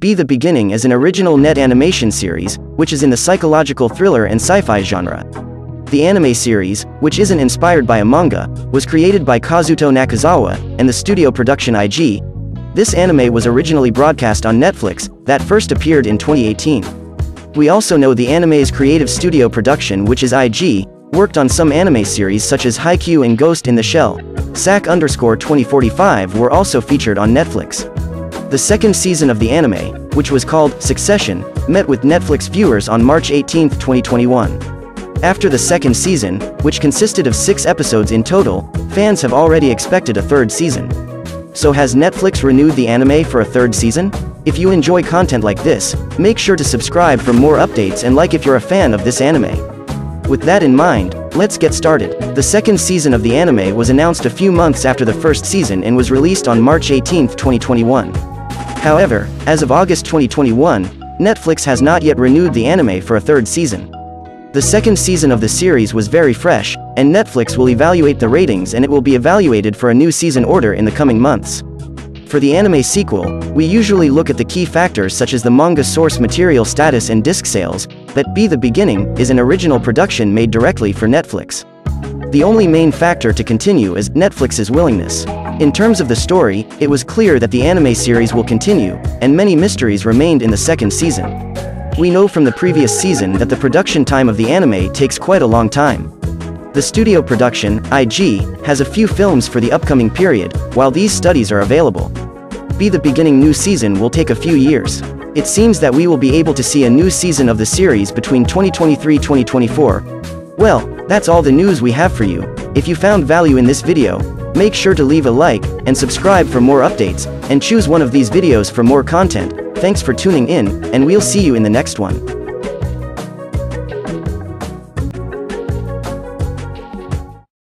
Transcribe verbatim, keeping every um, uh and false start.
B: The Beginning is an original net animation series, which is in the psychological thriller and sci-fi genre. The anime series, which isn't inspired by a manga, was created by Kazuto Nakazawa and the studio Production I G. This anime was originally broadcast on Netflix, that first appeared in twenty eighteen. We also know the anime's creative studio Production, which is I G, worked on some anime series such as Haikyuu and Ghost in the Shell S A C underscore twenty forty-five were also featured on Netflix. The second season of the anime, which was called Succession, met with Netflix viewers on March eighteenth twenty twenty-one. After the second season, which consisted of six episodes in total, fans have already expected a third season. So has Netflix renewed the anime for a third season? If you enjoy content like this, make sure to subscribe for more updates and like if you're a fan of this anime. With that in mind, let's get started. The second season of the anime was announced a few months after the first season and was released on March eighteenth twenty twenty-one. However, as of August twenty twenty-one, Netflix has not yet renewed the anime for a third season. The second season of the series was very fresh, and Netflix will evaluate the ratings and it will be evaluated for a new season order in the coming months. For the anime sequel, we usually look at the key factors such as the manga source material status and disc sales, but B: The Beginning is an original production made directly for Netflix. The only main factor to continue is Netflix's willingness. In terms of the story, it was clear that the anime series will continue, and many mysteries remained in the second season. We know from the previous season that the production time of the anime takes quite a long time. The studio Production, I G, has a few films for the upcoming period, while these studies are available. B: The Beginning new season will take a few years. It seems that we will be able to see a new season of the series between twenty twenty-three twenty twenty-four. Well, that's all the news we have for you. If you found value in this video, make sure to leave a like, and subscribe for more updates, and choose one of these videos for more content. Thanks for tuning in, and we'll see you in the next one.